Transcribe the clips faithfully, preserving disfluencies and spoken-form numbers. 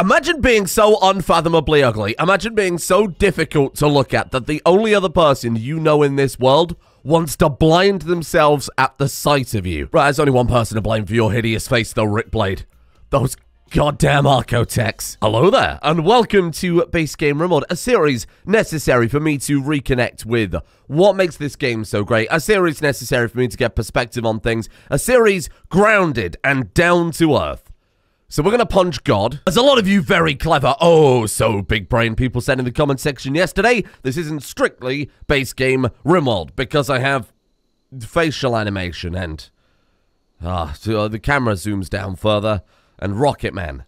Imagine being so unfathomably ugly. Imagine being so difficult to look at that the only other person you know in this world wants to blind themselves at the sight of you. Right, there's only one person to blame for your hideous face, though, Rick Blade. Those goddamn Archotechs. Hello there, and welcome to Base Game Remod, a series necessary for me to reconnect with what makes this game so great, a series necessary for me to get perspective on things, a series grounded and down to earth. So we're going to punch God. As a lot of you very clever, oh, so big brain people said in the comment section yesterday, this isn't strictly Base Game Rimworld because I have facial animation and ah, uh, so the camera zooms down further and Rocket Man.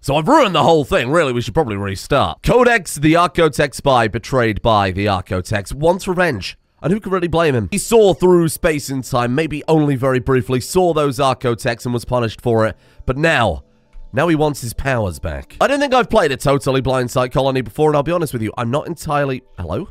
So I've ruined the whole thing. Really, we should probably restart. Codex, the Archotech spy betrayed by the Archotechs, wants revenge. And who can really blame him? He saw through space and time, maybe only very briefly, saw those Archotechs and was punished for it. But now... Now he wants his powers back. I don't think I've played a totally blind sight colony before, and I'll be honest with you, I'm not entirely... Hello?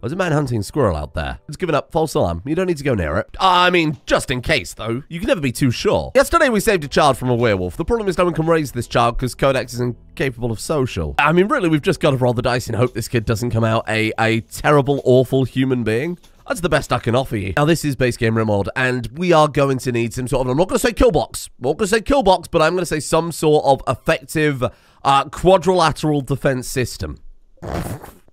There's a man hunting a squirrel out there. It's given up. False alarm. You don't need to go near it. I mean, just in case, though. You can never be too sure. Yesterday, we saved a child from a werewolf. The problem is no one can raise this child because Codex is incapable of social. I mean, really, we've just got to roll the dice and hope this kid doesn't come out a, a terrible, awful human being. That's the best I can offer you. Now, this is Base Game Remod, and we are going to need some sort of... I'm not going to say kill box. I'm not going to say kill box, but I'm going to say some sort of effective uh, quadrilateral defense system.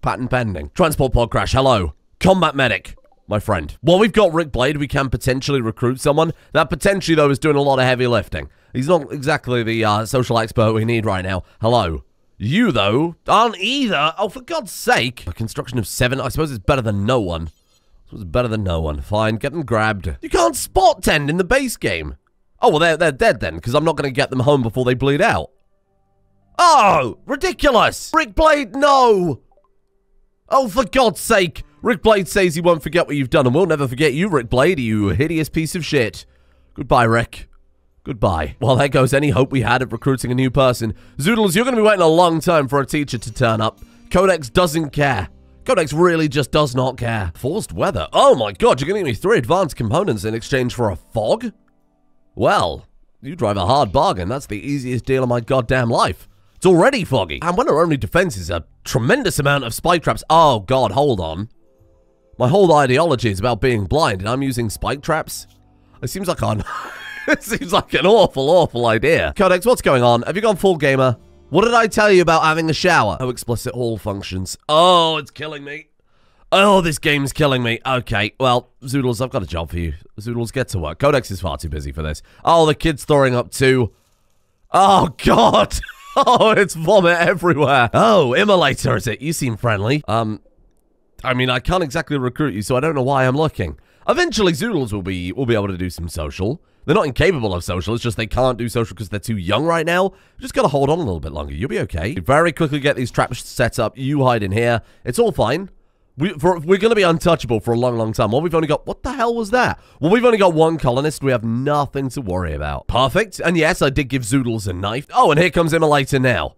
Patent pending. Transport pod crash. Hello. Combat medic, my friend. Well, we've got Rick Blade. We can potentially recruit someone. That potentially, though, is doing a lot of heavy lifting. He's not exactly the uh, social expert we need right now. Hello. You, though, aren't either. Oh, for God's sake. A construction of seven. I suppose it's better than no one. Was better than no one. Fine, get them grabbed. You can't spot tend in the base game. Oh, well, they're, they're dead then, because I'm not going to get them home before they bleed out. Oh, ridiculous. Rick Blade, no. Oh, for God's sake. Rick Blade says he won't forget what you've done, and we'll never forget you, Rick Blade, you hideous piece of shit. Goodbye, Rick. Goodbye. Well, there goes any hope we had of recruiting a new person. Zoodles, you're going to be waiting a long time for a teacher to turn up. Codex doesn't care. Codex really just does not care. Forced weather. Oh my god, you're giving me three advanced components in exchange for a fog? Well, you drive a hard bargain. That's the easiest deal of my goddamn life. It's already foggy. And when our only defense is a tremendous amount of spike traps. Oh god, hold on. My whole ideology is about being blind and I'm using spike traps? It seems like an, it seems like an awful, awful idea. Codex, what's going on? Have you gone full gamer? What did I tell you about having a shower? Oh, explicit all functions. Oh, it's killing me. Oh, this game's killing me. Okay, well, Zoodles, I've got a job for you. Zoodles, get to work. Codex is far too busy for this. Oh, the kid's throwing up too. Oh, God. Oh, it's vomit everywhere. Oh, immolator, is it? You seem friendly. Um, I mean, I can't exactly recruit you, so I don't know why I'm looking. Eventually, Zoodles will be, will be able to do some social. They're not incapable of social, it's just they can't do social because they're too young right now. Just gotta hold on a little bit longer, you'll be okay. You very quickly get these traps set up, you hide in here. It's all fine. We, for, we're gonna be untouchable for a long, long time. Well, we've only got... What the hell was that? Well, we've only got one colonist, we have nothing to worry about. Perfect, and yes, I did give Zoodles a knife. Oh, and here comes Immolator now.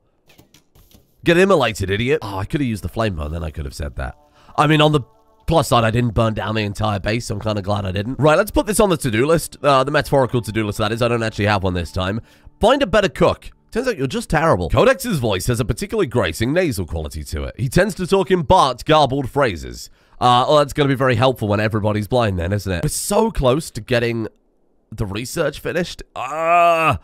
Get immolated, idiot. Oh, I could've used the flame mode, then I could've said that. I mean, on the... plus side, I didn't burn down the entire base, so I'm kind of glad I didn't. Right, let's put this on the to-do list. Uh, the metaphorical to-do list, that is. I don't actually have one this time. Find a better cook. Turns out you're just terrible. Codex's voice has a particularly grating nasal quality to it. He tends to talk in barked, garbled phrases. Uh, well, that's going to be very helpful when everybody's blind then, isn't it? We're so close to getting the research finished. Ah... Uh...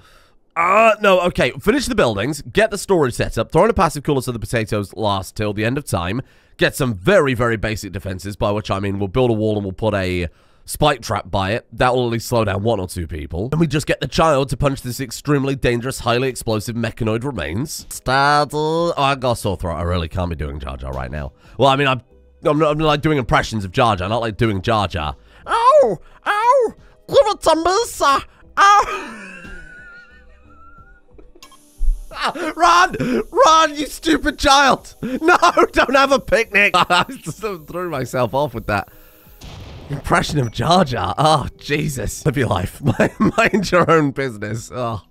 Ah, uh, no, okay. Finish the buildings, get the storage set up, throw in a passive cooler so the potatoes last till the end of time, get some very, very basic defenses, by which I mean we'll build a wall and we'll put a spike trap by it. That will at least slow down one or two people. And we just get the child to punch this extremely dangerous, highly explosive mechanoid remains. Startle. Oh, I got a sore throat. I really can't be doing Jar Jar right now. Well, I mean, I'm, I'm, not, I'm not like doing impressions of Jar Jar, not like doing Jar Jar. Oh, oh, give it to me, sir. Oh. Run! Run, you stupid child! No, don't have a picnic! I just threw myself off with that impression of Jar Jar. Oh, Jesus. Live your life. Mind your own business. Oh,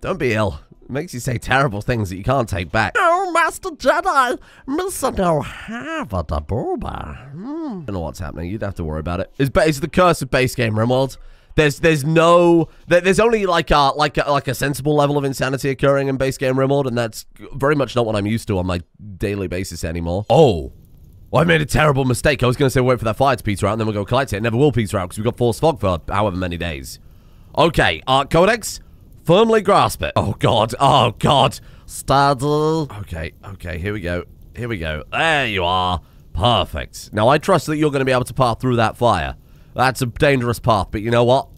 don't be ill. It makes you say terrible things that you can't take back. Oh, Master Jedi, Mister No have a da booba. I don't know what's happening. You'd have to worry about it. It's, it's the curse of Base Game Rimworld. There's there's no there's only like a like a, like a sensible level of insanity occurring in Base Game Remod, and that's very much not what I'm used to on my daily basis anymore. Oh, well, I made a terrible mistake. I was going to say wait for that fire to peter out, and then we'll go collect it. It never will peter out because we've got force fog for however many days. Okay, Art Codex, firmly grasp it. Oh God, oh God, Staddle. Okay, okay, here we go, here we go. There you are, perfect. Now I trust that you're going to be able to pass through that fire. That's a dangerous path, but you know what?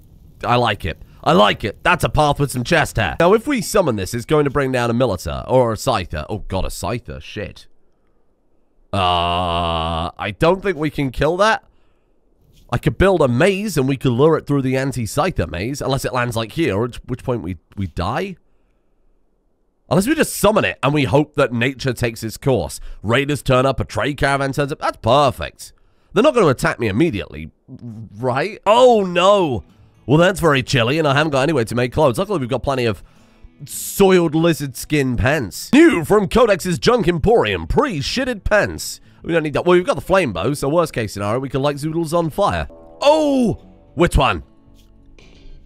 I like it. I like it. That's a path with some chest hair. Now, if we summon this, it's going to bring down a Militer or a Scyther. Oh, God, a Scyther. Shit. Uh, I don't think we can kill that. I could build a maze, and we could lure it through the anti-Scyther maze, unless it lands like here, at which point we, we die. Unless we just summon it, and we hope that nature takes its course. Raiders turn up, a trade caravan turns up. That's perfect. They're not going to attack me immediately, right? Oh, no. Well, that's very chilly, and I haven't got any way to make clothes. Luckily, we've got plenty of soiled lizard skin pants. New from Codex's Junk Emporium, pre-shitted pants. We don't need that. Well, we've got the flame bow, so worst case scenario, we could light Zoodles on fire. Oh, which one?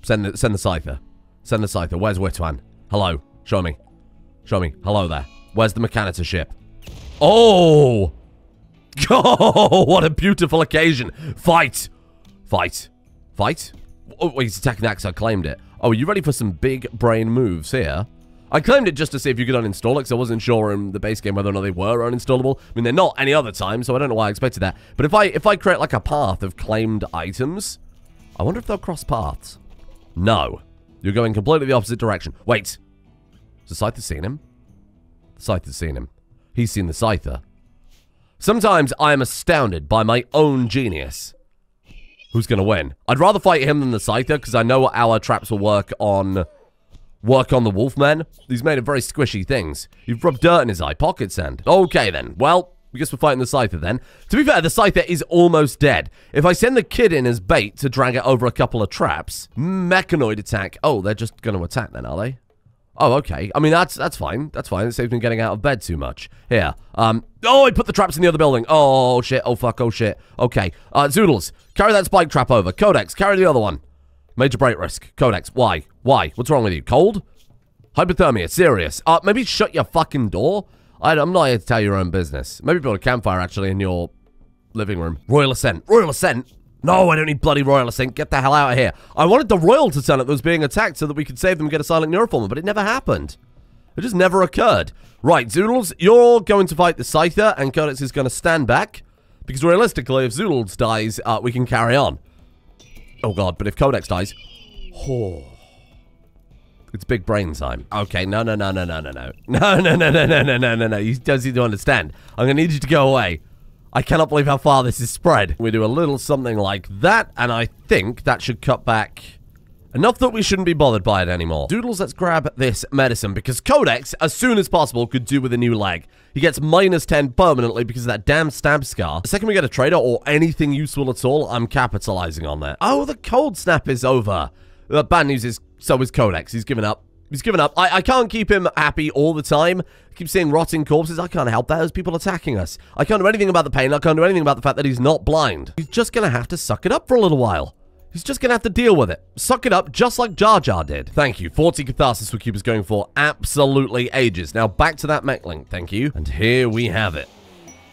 Send the, send the Scyther. Send the Scyther. Where's which one? Hello. Show me. Show me. Hello there. Where's the Mechanitor ship? Oh, oh, what a beautiful occasion. Fight. Fight. Fight? Oh, wait, he's attacking the axe. I claimed it. Oh, are you ready for some big brain moves here? I claimed it just to see if you could uninstall it, because I wasn't sure in the base game whether or not they were uninstallable. I mean, they're not any other time, so I don't know why I expected that. But if I if I create, like, a path of claimed items, I wonder if they'll cross paths. No. You're going completely the opposite direction. Wait. Has the Scyther seen him? The Scyther's seen him. He's seen the Scyther. Sometimes I am astounded by my own genius. Who's going to win? I'd rather fight him than the Scyther, because I know our traps will work on work on the Wolfman. He's made of very squishy things. You've rubbed dirt in his eye, pocket sand. Okay, then. Well, I guess we're fighting the Scyther, then. To be fair, the Scyther is almost dead. If I send the kid in as bait to drag it over a couple of traps, mechanoid attack. Oh, they're just going to attack then, are they? Oh, okay. I mean, that's that's fine. That's fine. It saves me getting out of bed too much. Here. Um, oh, I put the traps in the other building. Oh, shit. Oh, fuck. Oh, shit. Okay. Uh, Zoodles, carry that spike trap over. Codex, carry the other one. Major break risk. Codex, why? Why? What's wrong with you? Cold? Hypothermia. Serious. Uh, maybe shut your fucking door. I, I'm not here to tell your own business. Maybe build a campfire, actually, in your living room. Royal Ascent. Royal Ascent? No, I don't need bloody Royal Ascent. Get the hell out of here. I wanted the Royal to turn up that was being attacked so that we could save them and get a silent neuroformer, but it never happened. It just never occurred. Right, Zoodles, you're going to fight the Scyther, and Codex is going to stand back, because realistically, if Zoodles dies, uh, we can carry on. Oh, God, but if Codex dies... Oh, it's big brain time. Okay, no, no, no, no, no, no, no. No, no, no, no, no, no, no, no, no. You don't seem to understand. I'm going to need you to go away. I cannot believe how far this is spread. We do a little something like that, and I think that should cut back enough that we shouldn't be bothered by it anymore. Zoodles, let's grab this medicine, because Codex, as soon as possible, could do with a new leg. He gets minus ten permanently because of that damn stab scar. The second we get a trader or anything useful at all, I'm capitalizing on that. Oh, the cold snap is over. The bad news is, so is Codex. He's given up. He's given up. I, I can't keep him happy all the time. I keep seeing rotting corpses. I can't help that. There's people attacking us. I can't do anything about the pain. I can't do anything about the fact that he's not blind. He's just going to have to suck it up for a little while. He's just going to have to deal with it. Suck it up just like Jar Jar did. Thank you. forty catharsis will keep us going for absolutely ages. Now back to that mech link. Thank you. And here we have it.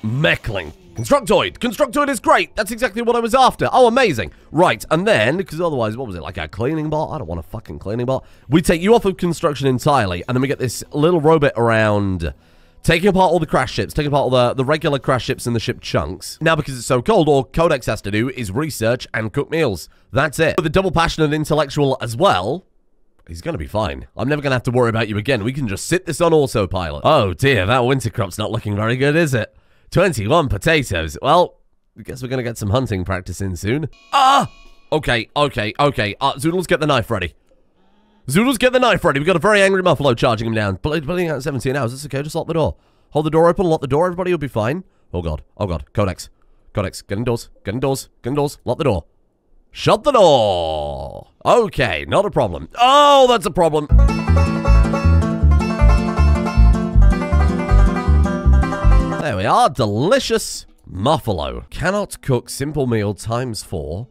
Mech link. Constructoid. Constructoid is great. That's exactly what I was after. Oh, amazing. Right, and then, because otherwise, what was it, like a cleaning bot? I don't want a fucking cleaning bot. We take you off of construction entirely, and then we get this little robot around taking apart all the crash ships, taking apart all the, the regular crash ships and the ship chunks. Now, because it's so cold, all Codex has to do is research and cook meals. That's it. With a double passionate intellectual as well, he's going to be fine. I'm never going to have to worry about you again. We can just sit this on autopilot. Oh, dear, that winter crop's not looking very good, is it? twenty-one potatoes. Well, I guess we're going to get some hunting practice in soon. Ah! Okay, okay, okay. Uh, Zoodles, get the knife ready. Zoodles, get the knife ready. We've got a very angry Muffalo charging him down. Bleeding out seventeen hours. That's okay. Just lock the door. Hold the door open. Lock the door. Everybody will be fine. Oh, God. Oh, God. Codex. Codex. Get indoors. Get indoors. Get indoors. Lock the door. Shut the door. Okay. Not a problem. Oh, that's a problem. There we are, delicious Muffalo. Cannot cook simple meal times four,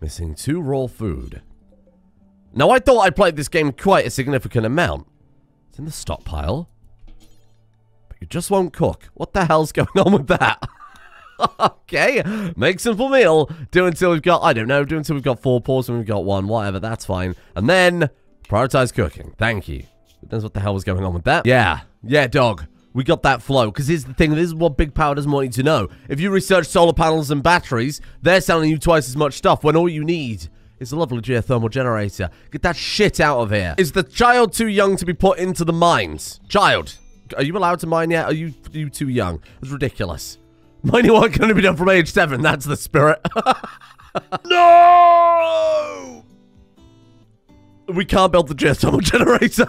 missing two raw food. Now, I thought I played this game quite a significant amount. It's in the stockpile. But you just won't cook. What the hell's going on with that? Okay, make simple meal. Do until we've got, I don't know, do until we've got four paws and we've got one, whatever, that's fine. And then, prioritize cooking. Thank you. Who knows what the hell was going on with that? Yeah, yeah, dog. We got that flow, because here's the thing, this is what Big Power doesn't want you to know. If you research solar panels and batteries, they're selling you twice as much stuff when all you need is a lovely geothermal generator. Get that shit out of here. Is the child too young to be put into the mines? Child, are you allowed to mine yet? Are you, are you too young? That's ridiculous. Mining wasn't going to be done from age seven, that's the spirit. No! We can't build the geothermal generator.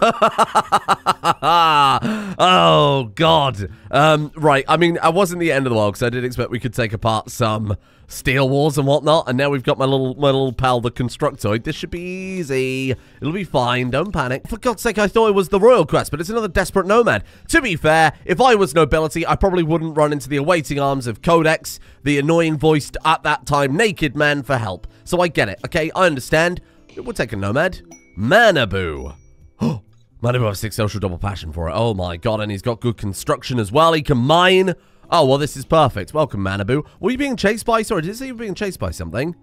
Oh, God. Um, right, I mean, I wasn't the end of the world, because I did expect we could take apart some steel walls and whatnot, and now we've got my little my little pal, the Constructoid. This should be easy. It'll be fine. Don't panic. For God's sake, I thought it was the Royal Quest, but it's another Desperate Nomad. To be fair, if I was nobility, I probably wouldn't run into the awaiting arms of Codex, the annoying-voiced, at that time, naked man for help. So I get it, okay? I understand. We'll take a Nomad. Manabu. Oh, Manabu has six social double passion for it. Oh my god, and he's got good construction as well. He can mine. Oh, well, this is perfect. Welcome, Manabu. Were you being chased by? Sorry, did it say you were being chased by something?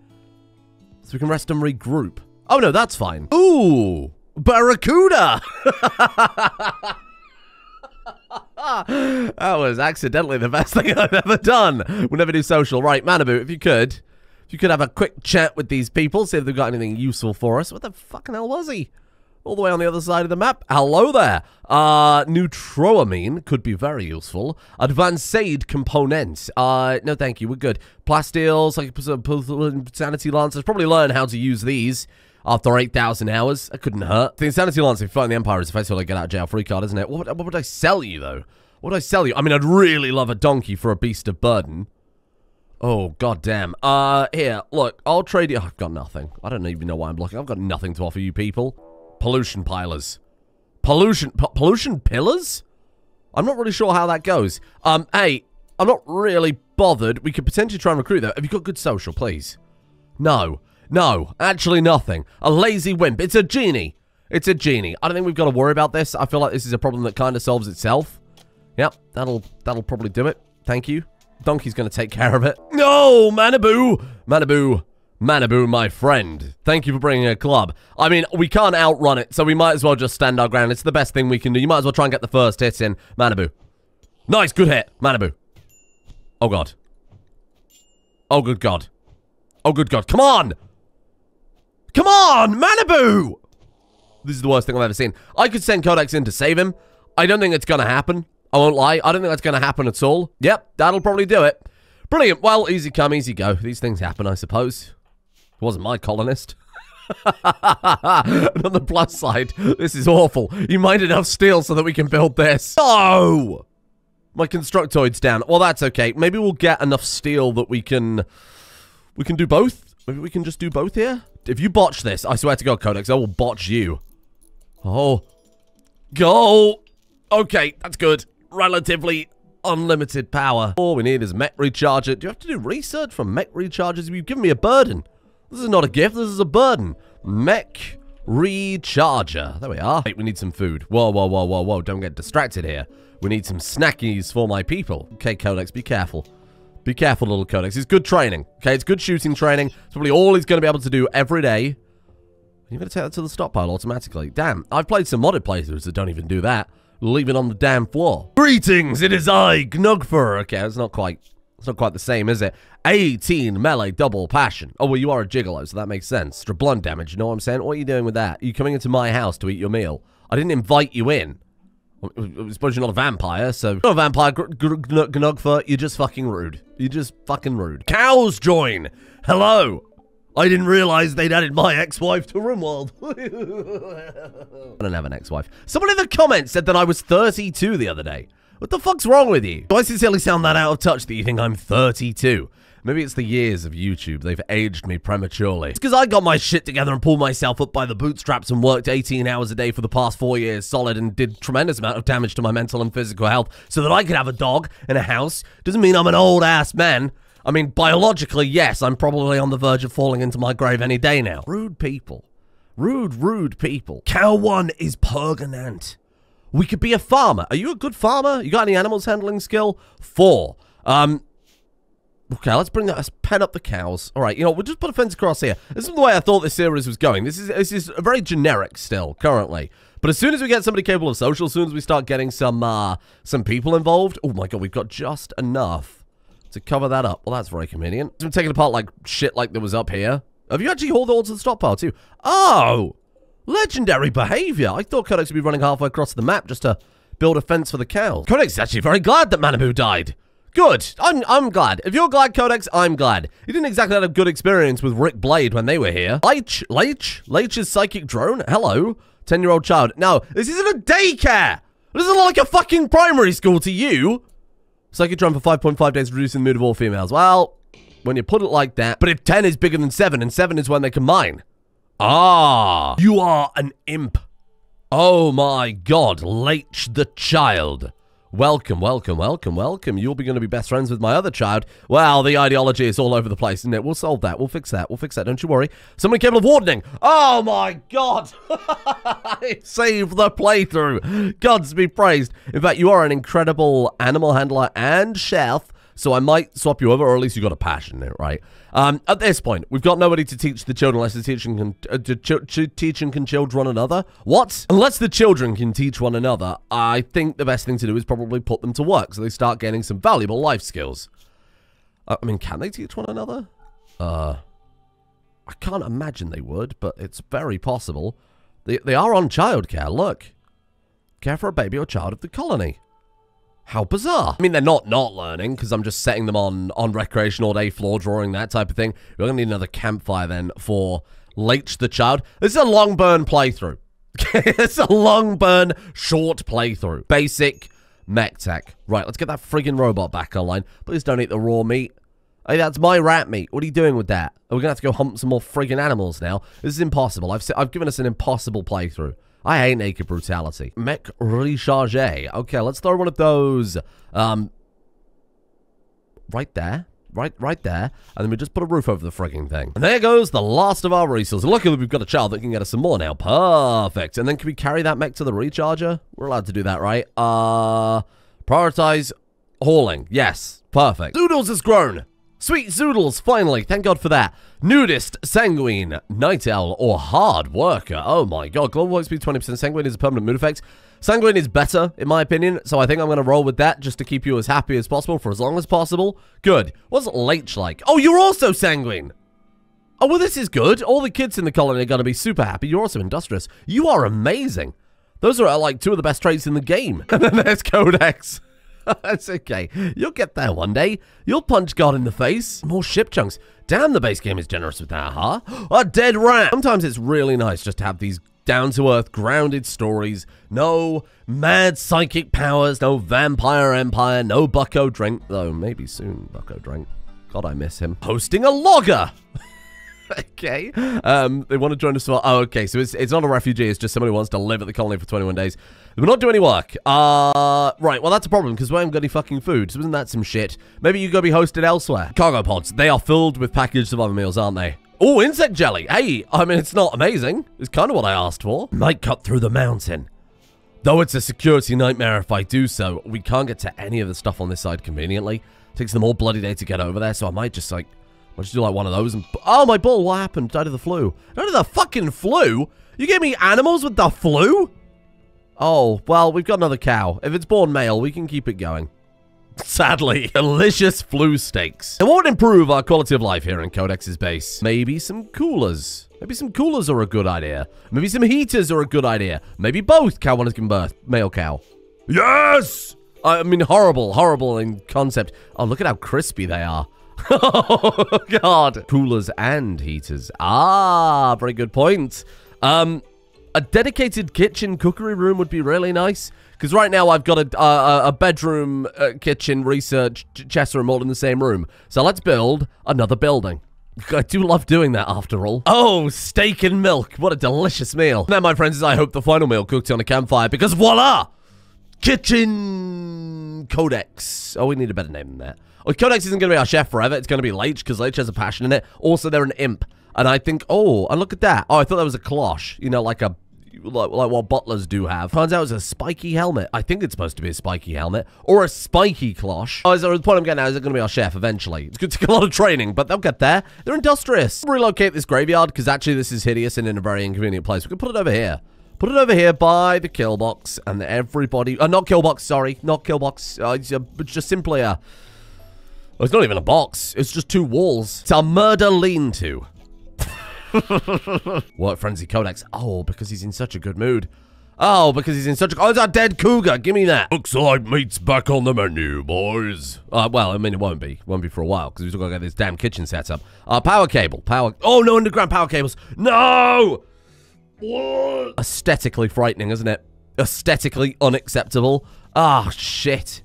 So we can rest and regroup. Oh no, that's fine. Ooh, Barracuda. That was accidentally the best thing I've ever done. We'll never do social. Right, Manabu, if you could. You could have a quick chat with these people, see if they've got anything useful for us. What the fucking hell was he? All the way on the other side of the map. Hello there. Uh, Neutroamine could be very useful. Advanced aid components. Uh, no thank you, we're good. Plastiles, like Sanity Lancers. Probably learn how to use these after eight thousand hours. That couldn't hurt. The Insanity Lancer, if you fight in the Empire, is effectively like get out of jail free card, isn't it? What would, what would I sell you, though? What would I sell you? I mean, I'd really love a donkey for a beast of burden. Oh, goddamn. Uh, here, look, I'll trade you. Oh, I've got nothing. I don't even know why I'm looking. I've got nothing to offer you people. Pollution pilers. Pollution, pollution pillars? I'm not really sure how that goes. Um, hey, I'm not really bothered. We could potentially try and recruit them. Have you got good social, please? No, no, actually nothing. A lazy wimp. It's a genie. It's a genie. I don't think we've got to worry about this. I feel like this is a problem that kind of solves itself. Yep, that'll, that'll probably do it. Thank you. Donkey's gonna take care of it. No, Manabu! Manabu, Manabu, my friend. Thank you for bringing a club. I mean, we can't outrun it, so we might as well just stand our ground. It's the best thing we can do. You might as well try and get the first hit in. Manabu. Nice, good hit. Manabu. Oh, God. Oh, good God. Oh, good God. Come on! Come on, Manabu! This is the worst thing I've ever seen. I could send Codex in to save him. I don't think it's gonna happen. I won't lie. I don't think that's going to happen at all. Yep, that'll probably do it. Brilliant. Well, easy come, easy go. These things happen, I suppose. It wasn't my colonist. On the plus side, this is awful. You mined enough steel so that we can build this. Oh! My Constructoid's down. Well, that's okay. Maybe we'll get enough steel that we can... We can do both? Maybe we can just do both here? If you botch this, I swear to God, Codex, I will botch you. Oh. Go! Okay, that's good. Relatively unlimited power. All we need is a mech recharger. Do you have to do research for mech rechargers? You've given me a burden. This is not a gift. This is a burden. Mech recharger. There we are. Wait, we need some food. Whoa, whoa, whoa, whoa, whoa. Don't get distracted here. We need some snackies for my people. Okay, Codex, be careful. Be careful, little Codex. It's good training. Okay, it's good shooting training. It's probably all he's going to be able to do every day. You're going to take that to the stockpile automatically. Damn, I've played some modded playthroughs that don't even do that. Leave it on the damn floor. Greetings, it is I, Gnugfur. Okay, it's not quite, it's not quite the same, is it? eighteen melee double passion. Oh, well, you are a gigolo, so that makes sense. Extra blunt damage, you know what I'm saying? What are you doing with that? Are you coming into my house to eat your meal? I didn't invite you in. I suppose you're not a vampire, so... You're not a vampire, Gnugfur. You're just fucking rude. You're just fucking rude. Cows join. Hello. I didn't realize they'd added my ex-wife to Rimworld. I don't have an ex-wife. Someone in the comments said that I was thirty-two the other day. What the fuck's wrong with you? Do I sincerely sound that out of touch that you think I'm thirty-two? Maybe it's the years of YouTube. They've aged me prematurely. It's because I got my shit together and pulled myself up by the bootstraps and worked eighteen hours a day for the past four years solid and did tremendous amount of damage to my mental and physical health so that I could have a dog and a house. Doesn't mean I'm an old-ass man. I mean, biologically, yes, I'm probably on the verge of falling into my grave any day now. Rude people. Rude, rude people. Cow one is permanent. We could be a farmer. Are you a good farmer? You got any animals handling skill? Four. Um... Okay, let's bring that. Let's pet up the cows. All right, you know, we'll just put a fence across here. This is the way I thought this series was going. This is this is very generic still currently. But as soon as we get somebody capable of social, as soon as we start getting some uh, some people involved, oh my god, we've got just enough to cover that up. Well, that's very convenient. I'm taking apart like shit like that was up here. Have you actually hauled all to the stockpile too? Oh, legendary behavior. I thought Codex would be running halfway across the map just to build a fence for the cows. Codex is actually very glad that Manabu died. Good. I'm, I'm glad. If you're glad, Codex, I'm glad. You didn't exactly have a good experience with Rick Blade when they were here. Leitch? Leitch? Leitch's psychic drone? Hello? ten-year-old child. No, this isn't a daycare! This isn't like a fucking primary school to you! Psychic drone for five point five days, reducing the mood of all females. Well, when you put it like that. But if ten is bigger than seven, and seven is when they combine. Ah! You are an imp. Oh my god, Leitch the child. Welcome, welcome, welcome, welcome. You'll be going to be best friends with my other child. Well, the ideology is all over the place, isn't it? We'll solve that. We'll fix that. We'll fix that. Don't you worry. Somebody capable of wardening. Oh, my God. Save the playthrough. Gods be praised. In fact, you are an incredible animal handler and chef, so I might swap you over, or at least you've got a passion in it, right? Um, at this point, we've got nobody to teach the children unless the teaching can, uh, to ch to teaching can child one another. What? Unless the children can teach one another, I think the best thing to do is probably put them to work so they start gaining some valuable life skills. Uh, I mean, can they teach one another? Uh, I can't imagine they would, but it's very possible. They, they are on childcare, look. Care for a baby or child of the colony. How bizarre. I mean, they're not not learning, because I'm just setting them on, on recreation all day, floor drawing, that type of thing. We're going to need another campfire, then, for Leitch the Child. This is a long burn playthrough. It's a long burn, short playthrough. Basic mech tech. Right, let's get that friggin' robot back online. Please don't eat the raw meat. Hey, that's my rat meat. What are you doing with that? We're going to have to go hump some more friggin' animals now. This is impossible. I've, I've given us an impossible playthrough. I hate naked brutality. Mech recharge. Okay, let's throw one of those. Um, right there. Right right there. And then we just put a roof over the frigging thing. And there goes the last of our resources. Luckily, we've got a child that can get us some more now. Perfect. And then can we carry that mech to the recharger? We're allowed to do that, right? Uh, prioritize hauling. Yes. Perfect. Zoodles has grown. Sweet Zoodles, finally. Thank God for that. Nudist, sanguine, night owl, or hard worker. Oh my god. Global work speed twenty percent. Sanguine is a permanent mood effect. Sanguine is better, in my opinion, so I think I'm going to roll with that just to keep you as happy as possible for as long as possible. Good. What's Leitch like? Oh, you're also sanguine. Oh, well, this is good. All the kids in the colony are going to be super happy. You're also industrious. You are amazing. Those are, like, two of the best traits in the game. And then there's Codex. That's okay. You'll get there one day. You'll punch God in the face. More ship chunks. Damn, the base game is generous with that, huh? A dead rat. Sometimes it's really nice just to have these down-to-earth, grounded stories. No mad psychic powers. No vampire empire. No bucko drink. Though, maybe soon bucko drink. God, I miss him. Hosting a logger. Okay. Um, they want to join us for... Oh, okay. So it's, it's not a refugee. It's just somebody who wants to live at the colony for twenty-one days. They will not do any work. Uh, right. Well, that's a problem because we haven't got any fucking food. So isn't that some shit? Maybe you go be hosted elsewhere. Cargo pods. They are filled with packaged survival meals, aren't they? Oh, insect jelly. Hey, I mean, it's not amazing. It's kind of what I asked for. Might cut through the mountain. Though it's a security nightmare if I do so. We can't get to any of the stuff on this side conveniently. It takes them all bloody day to get over there. So I might just like... I'll just do like one of those and... Oh, my ball, what happened? Died of the flu. Died of the fucking flu? You gave me animals with the flu? Oh, well, we've got another cow. If it's born male, we can keep it going. Sadly, delicious flu steaks. And what would improve our quality of life here in Codex's base? Maybe some coolers. Maybe some coolers are a good idea. Maybe some heaters are a good idea. Maybe both. Cow one has given birth. Male cow. Yes! I mean, horrible, horrible in concept. Oh, look at how crispy they are. Oh, God. Coolers and heaters. Ah, very good point. Um, a dedicated kitchen cookery room would be really nice. Because right now I've got a, a, a bedroom, a kitchen, research, chess room all in the same room. So let's build another building. I do love doing that after all. Oh, steak and milk. What a delicious meal. Now, my friends, is I hope the final meal cooked on a campfire. Because voila! Kitchen Codex. Oh, we need a better name than that. Well, Codex isn't going to be our chef forever. It's going to be Leitch, because Leitch has a passion in it. Also, they're an imp. and I think, oh, and look at that. Oh, I thought that was a cloche, you know, like a like, like what butlers do have. Turns out it's a spiky helmet. I think it's supposed to be a spiky helmet or a spiky cloche. Oh, so the point I'm getting at is it's going to be our chef eventually. It's going to take a lot of training, but they'll get there. They're industrious. Relocate this graveyard because actually this is hideous and in a very inconvenient place. We can put it over here. Put it over here by the kill box, and everybody... Uh, not kill box, sorry. Not kill box. Uh, it's, a, it's just simply a... Well, it's not even a box. It's just two walls. It's our murder lean-to. Work frenzy codex. Oh, because he's in such a good mood. Oh, because he's in such a... Oh, it's our dead cougar. Give me that. Looks like meat's back on the menu, boys. Uh, well, I mean, it won't be. It won't be for a while, because we've still got to get this damn kitchen set up. Uh, power cable. Power... Oh, no underground power cables. No! What? Aesthetically frightening, isn't it? Aesthetically unacceptable. Ah, oh, shit.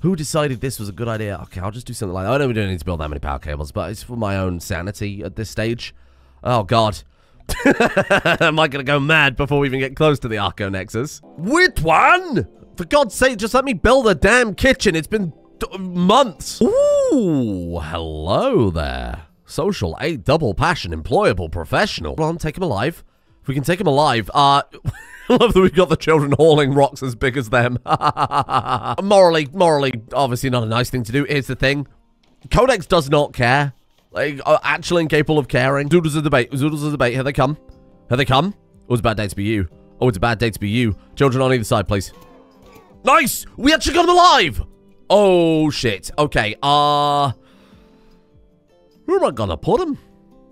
Who decided this was a good idea? Okay, I'll just do something like that. I know we don't need to build that many power cables, but it's for my own sanity at this stage. Oh, God. Am I going to go mad before we even get close to the Arco Nexus? Which one? For God's sake, just let me build a damn kitchen. It's been months. Ooh, hello there. Social, a double passion, employable, professional. Well, take him alive. We can take them alive. Uh, I love that we've got the children hauling rocks as big as them. morally, morally, obviously not a nice thing to do. Here's the thing. Codex does not care. Like, are actually incapable of caring. Zoodles of debate. Zoodles of debate. Here they come. Here they come. Oh, it's a bad day to be you. Oh, it's a bad day to be you. Children on either side, please. Nice! We actually got them alive! Oh, shit. Okay, uh... where am I gonna put them?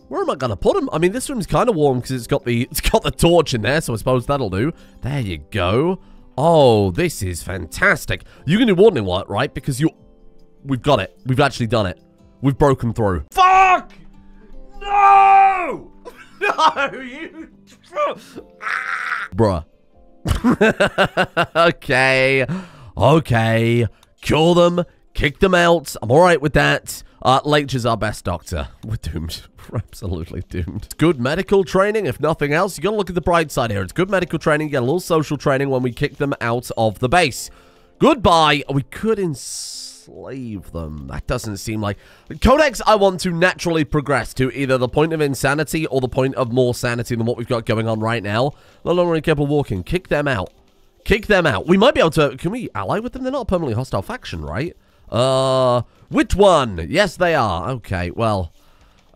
Where am I gonna put them? I mean, this room's kind of warm because it's got the it's got the torch in there, so I suppose that'll do. There you go. Oh, this is fantastic. You can do wardening light, right? Because you, we've got it. We've actually done it. We've broken through. Fuck! No! No, you. Bruh. Okay. Okay. Cure them. Kick them out. I'm all right with that. Uh, Leitch is our best doctor. We're doomed. We're absolutely doomed. It's good medical training, if nothing else. You gotta look at the bright side here. It's good medical training. You get a little social training when we kick them out of the base. Goodbye. We could enslave them. That doesn't seem like... Codex, I want to naturally progress to either the point of insanity or the point of more sanity than what we've got going on right now. No longer incapable walking. Kick them out. Kick them out. We might be able to... Can we ally with them? They're not a permanently hostile faction, right? Uh... Which one? Yes, they are. Okay, well,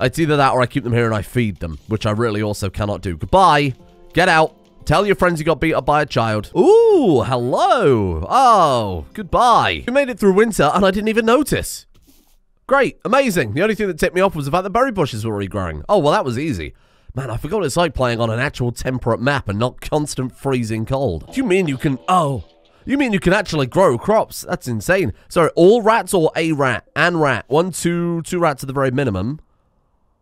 it's either that or I keep them here and I feed them, which I really also cannot do. Goodbye. Get out. Tell your friends you got beat up by a child. Ooh, hello. Oh, goodbye. We made it through winter and I didn't even notice. Great. Amazing. The only thing that tipped me off was the fact that berry bushes were regrowing. Oh, well, that was easy. Man, I forgot what it's like playing on an actual temperate map and not constant freezing cold. Do you mean you can... Oh... You mean you can actually grow crops? That's insane. Sorry, all rats or a rat? And rat. One, two, two rats at the very minimum.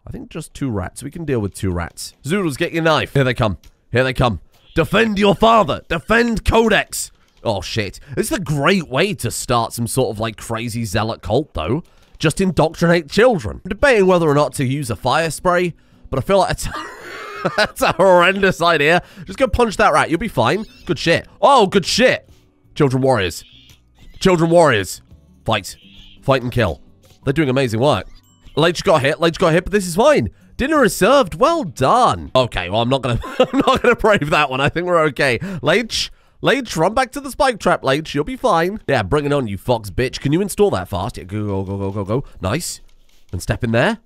I think just two rats. We can deal with two rats. Zoodles, get your knife. Here they come. Here they come. Defend your father. Defend Codex. Oh, shit. This is a great way to start some sort of, like, crazy zealot cult, though. Just indoctrinate children. I'm debating whether or not to use a fire spray, but I feel like it's... that's a horrendous idea. Just go punch that rat. You'll be fine. Good shit. Oh, good shit. Children warriors. Children warriors. Fight. Fight and kill. They're doing amazing work. Leitch got hit. Leitch got hit, but this is fine. Dinner is served. Well done. Okay, well, I'm not going to I'm not gonna brave that one. I think we're okay. Leitch. Leitch, run back to the spike trap, Leitch. You'll be fine. Yeah, bring it on, you fox bitch. Can you install that fast? Yeah, go, go, go, go, go, go. Nice. And step in there.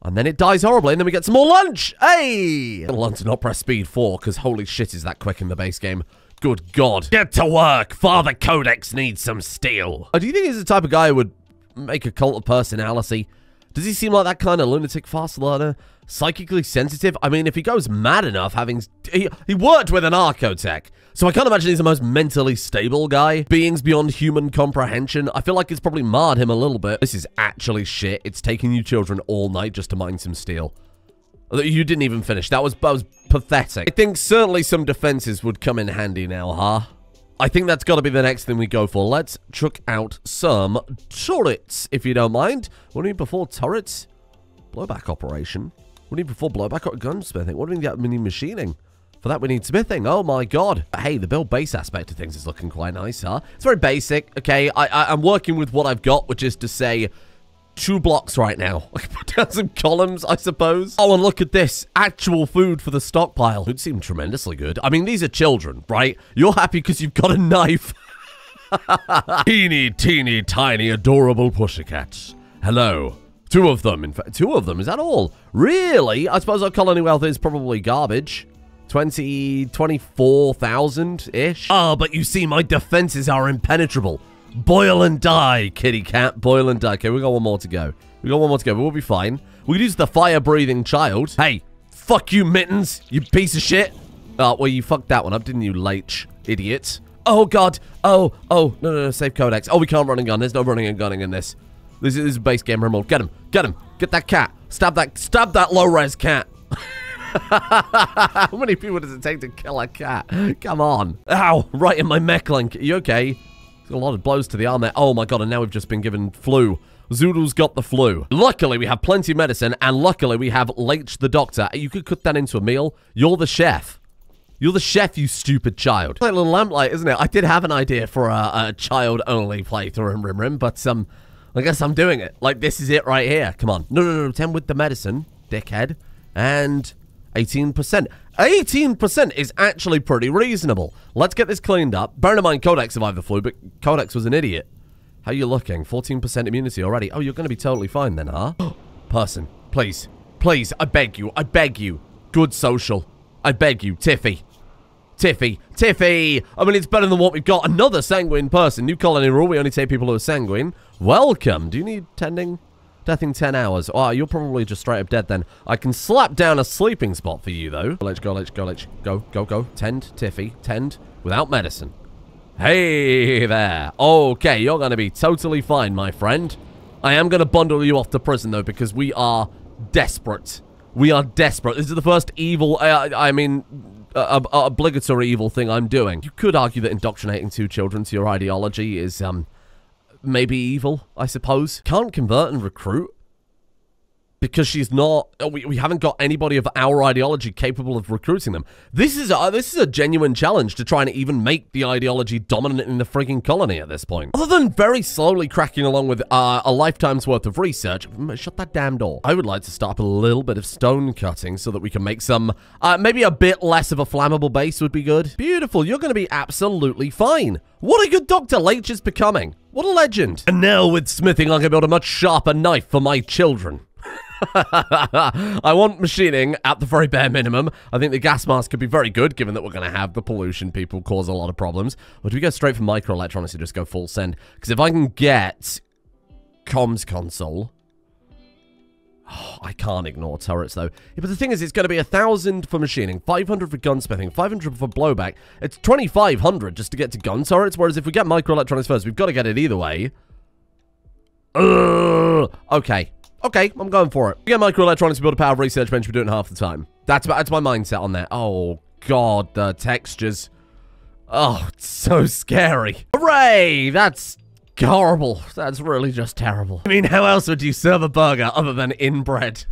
And then it dies horribly, and then we get some more lunch. Hey! I'm going to learn to not press speed four, because holy shit is that quick in the base game. Good God. Get to work. Father Codex needs some steel. Oh, do you think he's the type of guy who would make a cult of personality? Does he seem like that kind of lunatic fast learner? Psychically sensitive? I mean, if he goes mad enough, having... He, he worked with an Archotech. So I can't imagine he's the most mentally stable guy. Beings beyond human comprehension. I feel like it's probably marred him a little bit. This is actually shit. It's taking you children all night just to mine some steel. You didn't even finish. That was, that was pathetic. I think certainly some defenses would come in handy now, huh? I think that's got to be the next thing we go for. Let's chuck out some turrets, if you don't mind. What do we need before turrets? Blowback operation. What do we need before blowback or gunsmithing? What do we need? We need machining. For that, we need smithing. Oh, my God. But hey, the build base aspect of things is looking quite nice, huh? It's very basic, okay? I, I, I'm working with what I've got, which is to say... two blocks right now. I can put down some columns, I suppose. Oh, and look at this. Actual food for the stockpile. It seemed tremendously good. I mean, these are children, right? You're happy because you've got a knife. Teeny, teeny, tiny, adorable pussycats. Hello. Two of them, in fact. Two of them, is that all? Really? I suppose our colony wealth is probably garbage. twenty, twenty-four thousand-ish. Ah, oh, but you see, my defenses are impenetrable. Boil and die, kitty cat. Boil and die. Okay, we got one more to go. We got one more to go, but we'll be fine. We could use the fire-breathing child. Hey, fuck you, Mittens, you piece of shit. Oh, well, you fucked that one up, didn't you, Leitch? Idiot. Oh, God. Oh, oh. No, no, no. Save Codex. Oh, we can't run and gun. There's no running and gunning in this. This is, this is a base game Rimworld. Get him. Get him. Get that cat. Stab that. Stab that low-res cat. How many people does it take to kill a cat? Come on. Ow. Right in my mech link. Are you okay? A lot of blows to the arm there. Oh my god, and now we've just been given flu. Zoodles got the flu. Luckily, we have plenty of medicine, and luckily, we have Leitch the doctor. You could cook that into a meal. You're the chef. You're the chef, you stupid child. It's like a little lamplight, isn't it? I did have an idea for a, a child-only playthrough in Rim Rim, but um, I guess I'm doing it. Like, this is it right here. Come on. No, no, no, ten with the medicine, dickhead. And eighteen percent. eighteen percent is actually pretty reasonable. Let's get this cleaned up. Bear in mind, Codex survived the flu, but Codex was an idiot. How are you looking? fourteen percent immunity already. Oh, you're going to be totally fine then, huh? Person, please. Please, I beg you. I beg you. Good social. I beg you. Tiffy. Tiffy. Tiffy. I mean, it's better than what we've got. Another sanguine person. New colony rule. We only take people who are sanguine. Welcome. Do you need tending? Death in ten hours. Oh, you're probably just straight up dead then. I can slap down a sleeping spot for you, though. Let's go, let's go, let's go, go, go. Tend, Tiffy, tend, without medicine. Hey there. Okay, you're going to be totally fine, my friend. I am going to bundle you off to prison, though, because we are desperate. We are desperate. This is the first evil, uh, I mean, uh, uh, obligatory evil thing I'm doing. You could argue that indoctrinating two children to your ideology is, um... maybe evil, I suppose. Can't convert and recruit because she's not. We, we haven't got anybody of our ideology capable of recruiting them. This is a this is a genuine challenge to try and even make the ideology dominant in the frigging colony at this point. Other than very slowly cracking along with uh, a lifetime's worth of research, shut that damn door. I would like to start up a little bit of stone cutting so that we can make some. Uh, maybe a bit less of a flammable base would be good. Beautiful. You're going to be absolutely fine. What a good doctor Leitch is becoming. What a legend. And now with smithing, I can build a much sharper knife for my children. I want machining at the very bare minimum. I think the gas mask could be very good, given that we're going to have the pollution people cause a lot of problems. Or do we go straight for microelectronics and just go full send? Because if I can get comms console... Oh, I can't ignore turrets, though. Yeah, but the thing is, it's going to be one thousand for machining, five hundred for gunsmithing, five hundred for blowback. It's twenty-five hundred just to get to gun turrets, whereas if we get microelectronics first, we've got to get it either way. Ugh. Okay. Okay, I'm going for it. We get microelectronics to build a power research bench, we do it in half the time. That's, that's my mindset on that. Oh, God, the textures. Oh, it's so scary. Hooray! That's... horrible. That's really just terrible. I mean, how else would you serve a burger other than inbred?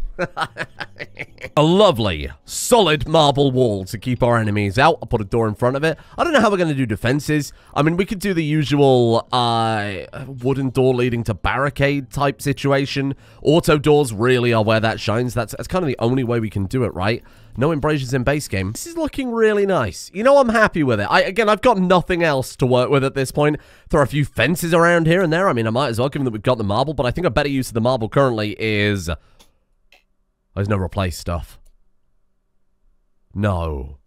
A lovely, solid marble wall to keep our enemies out. I'll put a door in front of it. I don't know how we're going to do defenses. I mean, we could do the usual uh, wooden door leading to barricade type situation. Auto doors really are where that shines. That's, that's kind of the only way we can do it, right? No embrasures in base game. This is looking really nice. You know, I'm happy with it. I, again, I've got nothing else to work with at this point. There are a few fences around here and there. I mean, I might as well, given that we've got the marble, but I think a better use of the marble currently is... There's no replace stuff. No.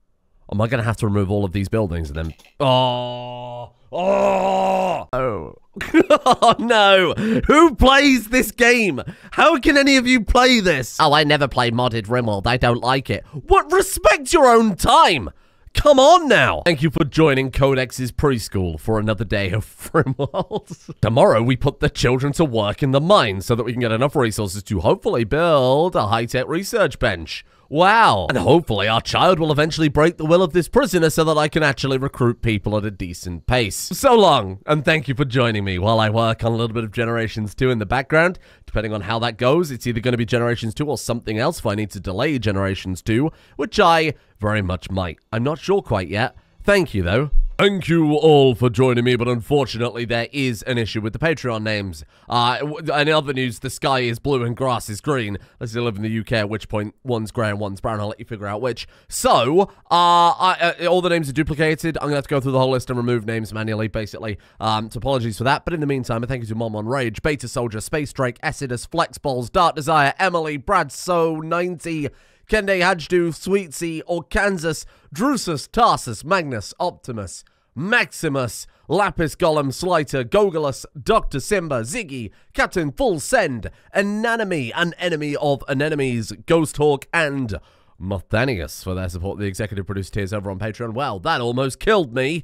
Am I going to have to remove all of these buildings and then... Oh! Oh! Oh. Oh, no! Who plays this game? How can any of you play this? Oh, I never play modded Rimworld. I don't like it. What? Respect your own time! Come on now! Thank you for joining Codex's preschool for another day of Rimworld. Tomorrow, we put the children to work in the mines so that we can get enough resources to hopefully build a high-tech research bench. Wow. And hopefully our child will eventually break the will of this prisoner so that I can actually recruit people at a decent pace. So long, and thank you for joining me while I work on a little bit of Generations two in the background. Depending on how that goes, it's either going to be Generations two or something else if I need to delay Generations two, which I very much might. I'm not sure quite yet. Thank you, though. Thank you all for joining me, but unfortunately there is an issue with the Patreon names. Uh, in other news, the sky is blue and grass is green. Unless you live in the U K, at which point one's grey and one's brown. I'll let you figure out which. So, uh, I, uh, all the names are duplicated. I'm going to have to go through the whole list and remove names manually, basically. Um, so apologies for that. But in the meantime, I thank you to Mom on Rage, Beta Soldier, Space Drake, Acidus, Flexballs, Dark Desire, Emily, Brad So ninety, Kende Hajdu, Sweetsea, Orkansas, Drusus, Tarsus, Magnus, Optimus, Maximus, Lapis Golem, Slighter, Gogolus, Doctor Simba, Ziggy, Captain Full Send, Anonymous, an enemy of anemones, Ghost Hawk, and Mothanius for their support. The executive produced tiers over on Patreon. Well, that almost killed me.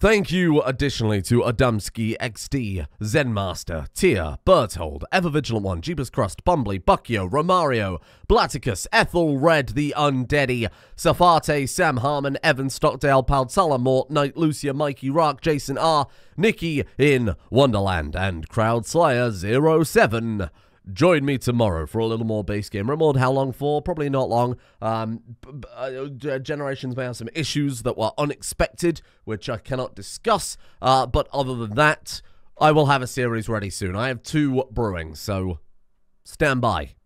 Thank you additionally to Adamski X D, Zenmaster, Tia, Berthold, Evervigilant One, Jeepers Crust, Bumbly, Buckyo, Romario, Blaticus, Ethelred the Undeady, Safate, Sam Harmon, Evan Stockdale, Paltzala, Mort, Knight, Lucia, Mikey, Rock, Jason R, Nikki in Wonderland, and Crowdslayer zero seven. Join me tomorrow for a little more Base Game Remod. How long for? Probably not long. Um, uh, Generations may have some issues that were unexpected, which I cannot discuss. Uh, but other than that, I will have a series ready soon. I have two brewing, so stand by.